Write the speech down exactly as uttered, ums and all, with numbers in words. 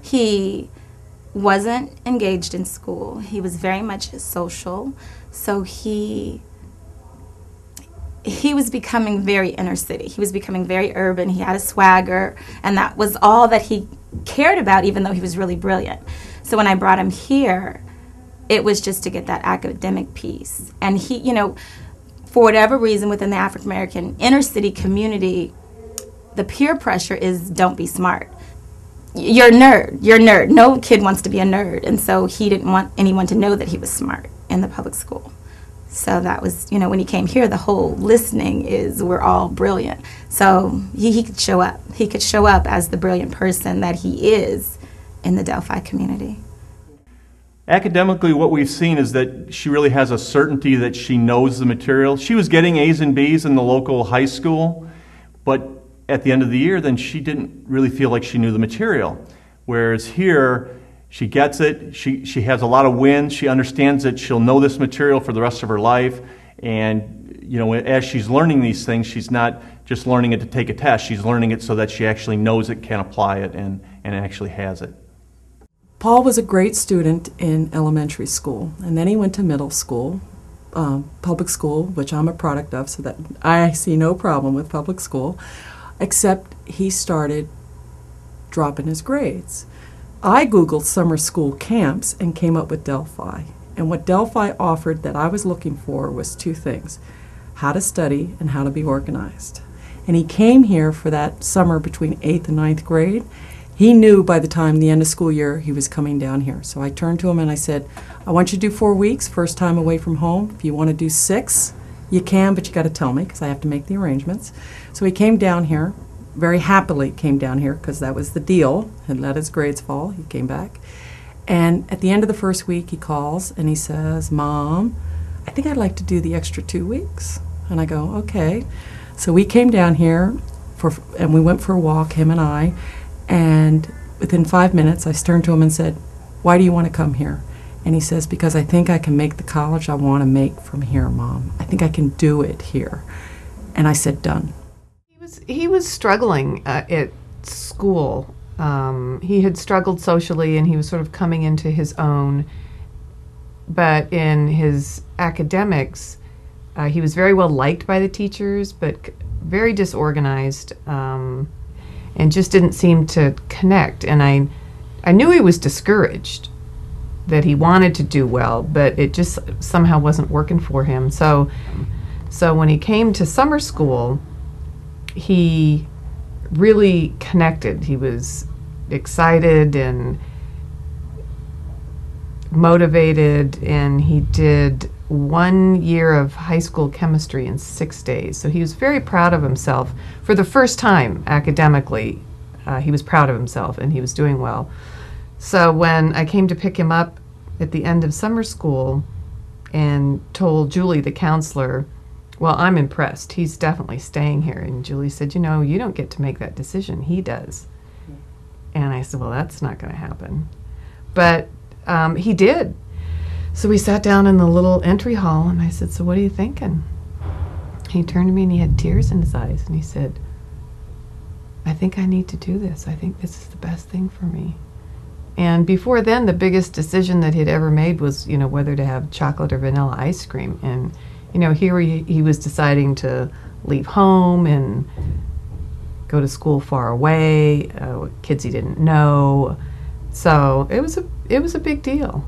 He wasn't engaged in school. He was very much social, so he he was becoming very inner city. He was becoming very urban. He had a swagger, and that was all that he cared about, even though he was really brilliant. So when I brought him here, it was just to get that academic piece. And he, you know, for whatever reason within the African American inner city community, the peer pressure is don't be smart. You're a nerd. You're a nerd. No kid wants to be a nerd. And so he didn't want anyone to know that he was smart in the public school. So that was, you know, when he came here, the whole listening is we're all brilliant. So he, he could show up. He could show up as the brilliant person that he is in the Delphi community. Academically, what we've seen is that she really has a certainty that she knows the material. She was getting A's and B's in the local high school, but at the end of the year, then she didn't really feel like she knew the material. Whereas here, she gets it, she, she has a lot of wins, she understands that she'll know this material for the rest of her life, and you know, as she's learning these things, she's not just learning it to take a test, she's learning it so that she actually knows it, can apply it, and, and actually has it. Paul was a great student in elementary school, and then he went to middle school, um, public school, which I'm a product of, so that I see no problem with public school, except he started dropping his grades. I Googled summer school camps and came up with Delphi. And what Delphi offered that I was looking for was two things: how to study and how to be organized. And he came here for that summer between eighth and ninth grade. He knew by the time the end of school year he was coming down here. So I turned to him and I said, I want you to do four weeks, first time away from home. If you want to do six, you can, but you got to tell me because I have to make the arrangements. So he came down here, very happily came down here because that was the deal, and let his grades fall. He came back. And at the end of the first week, he calls and he says, Mom, I think I'd like to do the extra two weeks. And I go, okay. So we came down here for, and we went for a walk, him and I. And within five minutes, I turned to him and said, why do you want to come here? And he says, because I think I can make the college I want to make from here, Mom. I think I can do it here. And I said, done. He was, he was struggling uh, at school. Um, he had struggled socially, and he was sort of coming into his own. But in his academics, uh, he was very well liked by the teachers, but very disorganized. Um, and just didn't seem to connect. And I, I knew he was discouraged, that he wanted to do well, but it just somehow wasn't working for him. So, so when he came to summer school, he really connected. He was excited and motivated, and he did one year of high school chemistry in six days. So he was very proud of himself. For the first time academically, uh, he was proud of himself and he was doing well. So when I came to pick him up at the end of summer school and told Julie, the counselor, well, I'm impressed. He's definitely staying here. And Julie said, you know, you don't get to make that decision. He does. And I said, well, that's not going to happen. But um, he did. So we sat down in the little entry hall, and I said, so what are you thinking? He turned to me, and he had tears in his eyes, and he said, I think I need to do this. I think this is the best thing for me. And before then, the biggest decision that he'd ever made was, you know, whether to have chocolate or vanilla ice cream. And, you know, here he, he was deciding to leave home and go to school far away, uh, kids he didn't know. So it was a, it was a big deal.